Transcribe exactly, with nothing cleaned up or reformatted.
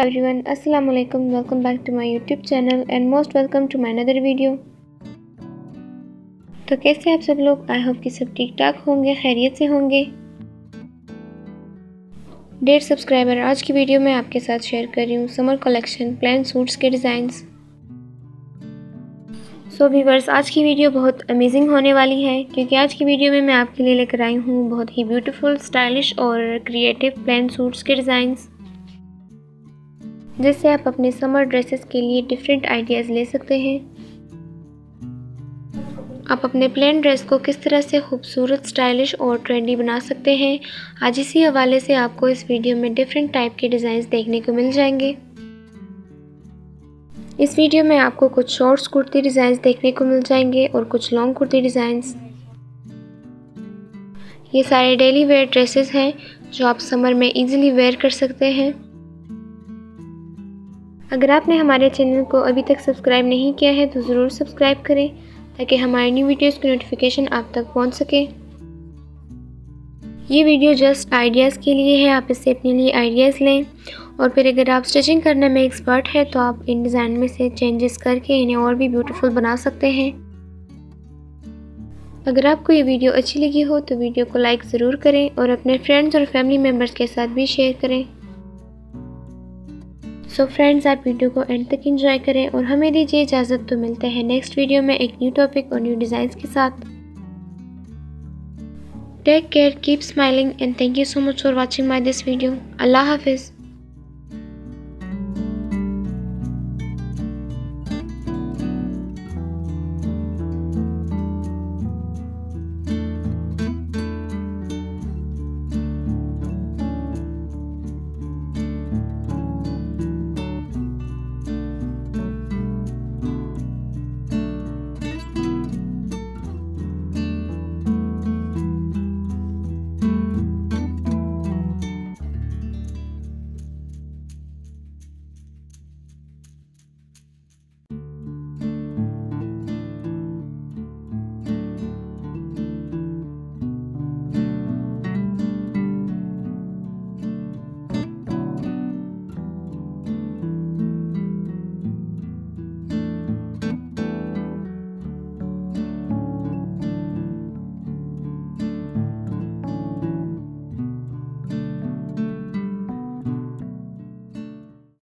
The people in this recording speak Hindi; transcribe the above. everyone, Assalamualaikum, welcome back to my YouTube channel and most welcome to my another video। तो कैसे आप सब लोग, आई होप कि सब ठीक ठाक होंगे, खैरियत से होंगे। डेढ़ सब्सक्राइबर, आज की वीडियो में आपके साथ शेयर कर रही हूँ समर कलेक्शन प्लेन सूट्स के डिज़ाइंस। सो व्यूअर्स, आज की वीडियो बहुत अमेजिंग होने वाली है क्योंकि आज की वीडियो में मैं आपके लिए लेकर आई हूँ बहुत ही ब्यूटीफुल, स्टाइलिश और क्रिएटिव प्लेन सूट्स के डिज़ाइंस, जिससे आप अपने समर ड्रेसेस के लिए डिफरेंट आइडियाज़ ले सकते हैं। आप अपने प्लेन ड्रेस को किस तरह से खूबसूरत, स्टाइलिश और ट्रेंडी बना सकते हैं, आज इसी हवाले से आपको इस वीडियो में डिफरेंट टाइप के डिज़ाइंस देखने को मिल जाएंगे। इस वीडियो में आपको कुछ शॉर्ट्स कुर्ती डिज़ाइंस देखने को मिल जाएंगे और कुछ लॉन्ग कुर्ती डिज़ाइंस। ये सारे डेली वेयर ड्रेसेस हैं जो आप समर में ईजिली वेयर कर सकते हैं। अगर आपने हमारे चैनल को अभी तक सब्सक्राइब नहीं किया है तो ज़रूर सब्सक्राइब करें ताकि हमारी न्यू वीडियोस की नोटिफिकेशन आप तक पहुंच सके। ये वीडियो जस्ट आइडियाज़ के लिए है, आप इससे अपने लिए आइडियाज़ लें और फिर अगर आप स्टिचिंग करने में एक्सपर्ट है तो आप इन डिज़ाइन में से चेंजेस करके इन्हें और भी ब्यूटीफुल बना सकते हैं। अगर आपको ये वीडियो अच्छी लगी हो तो वीडियो को लाइक ज़रूर करें और अपने फ्रेंड्स और फैमिली मेम्बर्स के साथ भी शेयर करें। सो फ्रेंड्स, आप वीडियो को एंड तक एंजॉय करें और हमें दीजिए इजाज़त। तो मिलते हैं नेक्स्ट वीडियो में एक न्यू टॉपिक और न्यू डिज़ाइंस के साथ। Take care, keep smiling and thank you so much for watching my this video. अल्लाह हाफिज़।